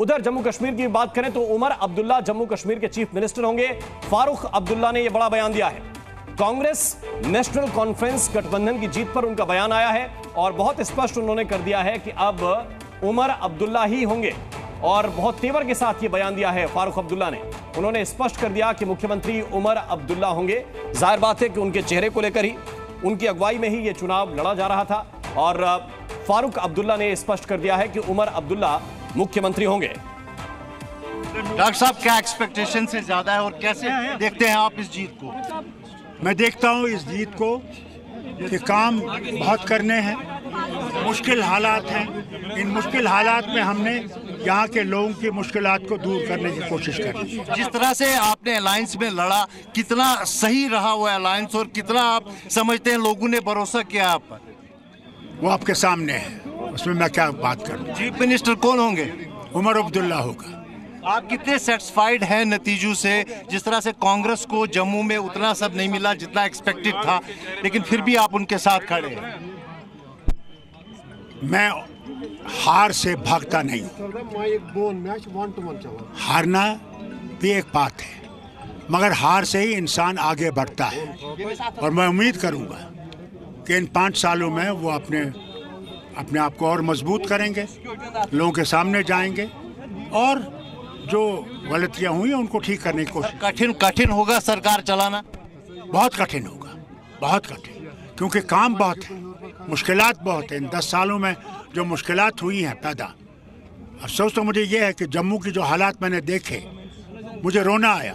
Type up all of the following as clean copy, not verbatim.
उधर जम्मू कश्मीर की बात करें तो उमर अब्दुल्ला जम्मू कश्मीर के चीफ मिनिस्टर होंगे। फारूक अब्दुल्ला ने यह बड़ा बयान दिया है। कांग्रेस नेशनल कॉन्फ्रेंस गठबंधन की जीत पर उनका बयान आया है और बहुत स्पष्ट उन्होंने कर दिया है कि अब उमर अब्दुल्ला ही होंगे और बहुत तेवर के साथ ये बयान दिया है फारूक अब्दुल्ला ने। उन्होंने स्पष्ट कर दिया कि मुख्यमंत्री उमर अब्दुल्ला होंगे। जाहिर बात है कि उनके चेहरे को लेकर ही, उनकी अगुवाई में ही ये चुनाव लड़ा जा रहा था और फारूक अब्दुल्ला ने स्पष्ट कर दिया है कि उमर अब्दुल्ला मुख्यमंत्री होंगे। डॉक्टर साहब, क्या एक्सपेक्टेशन से ज्यादा है और कैसे देखते हैं आप इस जीत को? मैं देखता हूं इस जीत को कि काम बहुत करने हैं, मुश्किल हालात हैं, इन मुश्किल हालात में हमने यहाँ के लोगों की मुश्किलात को दूर करने की कोशिश करी। जिस तरह से आपने अलायंस में लड़ा, कितना सही रहा वो अलायंस और कितना आप समझते हैं लोगों ने भरोसा किया आप पर? वो आपके सामने है, उसमें मैं क्या बात करूं। चीफ मिनिस्टर कौन होंगे? उमर अब्दुल्ला होगा। आप कितने सेटिस्फाइड हैं नतीजों से? जिस तरह से कांग्रेस को जम्मू में उतना सब नहीं मिला जितना एक्सपेक्टेड था, लेकिन फिर भी आप उनके साथ खड़े हैं। मैं हार से भागता नहीं हूं। हारना भी एक बात है, मगर हार से ही इंसान आगे बढ़ता है और मैं उम्मीद करूंगा कि इन 5 सालों में वो अपने आप को और मजबूत करेंगे, लोगों के सामने जाएंगे और जो गलतियां हुई हैं उनको ठीक करने की कोशिश। कठिन होगा सरकार चलाना? बहुत कठिन होगा, बहुत कठिन, क्योंकि काम बहुत है, मुश्किलात बहुत है। इन 10 सालों में जो मुश्किलात हुई हैं पैदा, अफसोस तो मुझे ये है कि जम्मू की जो हालात मैंने देखे, मुझे रोना आया।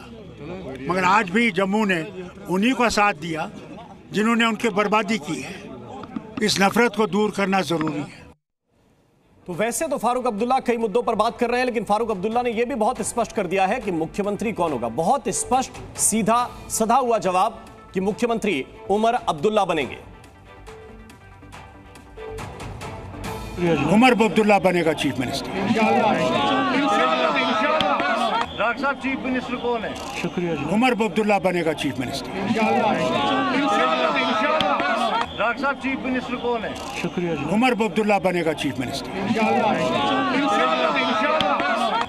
मगर आज भी जम्मू ने उन्हीं का साथ दिया जिन्होंने उनकी बर्बादी की है। इस नफरत को दूर करना जरूरी है। तो वैसे तो फारूक अब्दुल्ला कई मुद्दों पर बात कर रहे हैं, लेकिन फारूक अब्दुल्ला ने यह भी बहुत स्पष्ट कर दिया है कि मुख्यमंत्री कौन होगा। बहुत स्पष्ट, सीधा, सधा हुआ जवाब कि मुख्यमंत्री उमर अब्दुल्ला बनेंगे। उमर अब्दुल्ला बनेगा चीफ मिनिस्टर। डॉक्टर साहब, चीफ मिनिस्टर कौन है? शुक्रिया। उमर अब्दुल्ला बनेगा चीफ मिनिस्टर। डॉक्टर साहब, चीफ मिनिस्टर कौन है? शुक्रिया। उमर अब्दुल्ला बनेगा चीफ मिनिस्टर।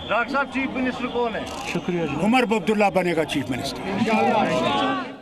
डॉक्टर साहब, चीफ मिनिस्टर कौन है? शुक्रिया। उमर अब्दुल्ला बनेगा चीफ मिनिस्टर।